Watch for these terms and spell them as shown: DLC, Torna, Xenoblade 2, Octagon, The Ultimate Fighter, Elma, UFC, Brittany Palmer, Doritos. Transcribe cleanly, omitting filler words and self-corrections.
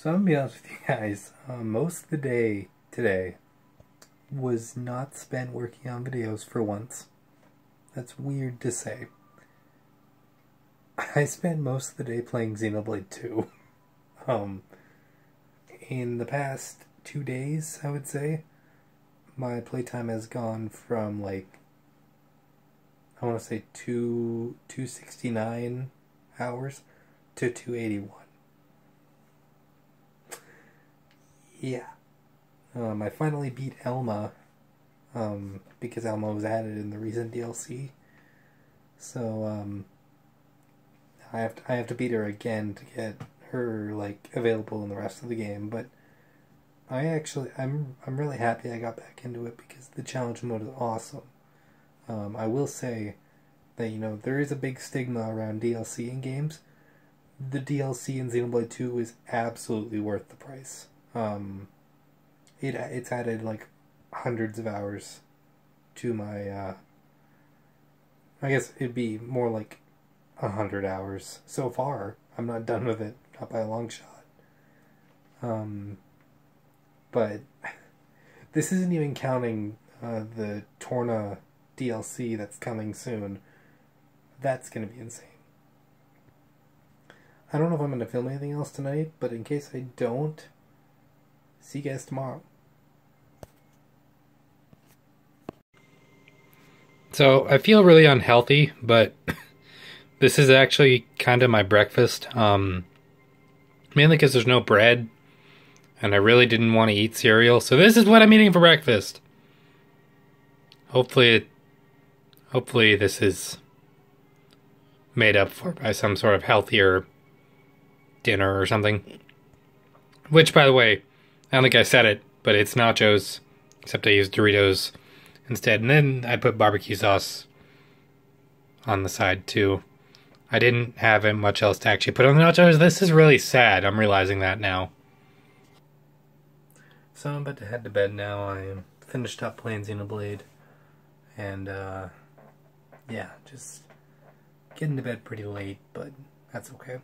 So I'm gonna be honest with you guys, most of the day today was not spent working on videos for once. That's weird to say. I spent most of the day playing Xenoblade 2. In the past 2 days, I would say, my playtime has gone from, like, I want to say 269 hours to 281. Yeah. I finally beat Elma, because Elma was added in the recent DLC. So, I have to beat her again to get her, like, available in the rest of the game, but I'm really happy I got back into it because the challenge mode is awesome. I will say that, you know, there is a big stigma around DLC in games. The DLC in Xenoblade 2 is absolutely worth the price. It's added, like, hundreds of hours to my, I guess it'd be more like 100 hours. So far, I'm not done with it, not by a long shot. But this isn't even counting the Torna DLC that's coming soon. That's going to be insane. I don't know if I'm going to film anything else tonight, but in case I don't, see you guys tomorrow. So, I feel really unhealthy, but this is actually kind of my breakfast. Mainly because there's no bread, and I really didn't want to eat cereal, so this is what I'm eating for breakfast. Hopefully this is made up for by some sort of healthier dinner or something. Which, by the way, I don't think I said it, but it's nachos, except I used Doritos instead. And then I put barbecue sauce on the side, too. I didn't have much else to actually put on the nachos. This is really sad. I'm realizing that now. So I'm about to head to bed now. I finished up playing Xenoblade. And, yeah, just getting to bed pretty late, but that's okay.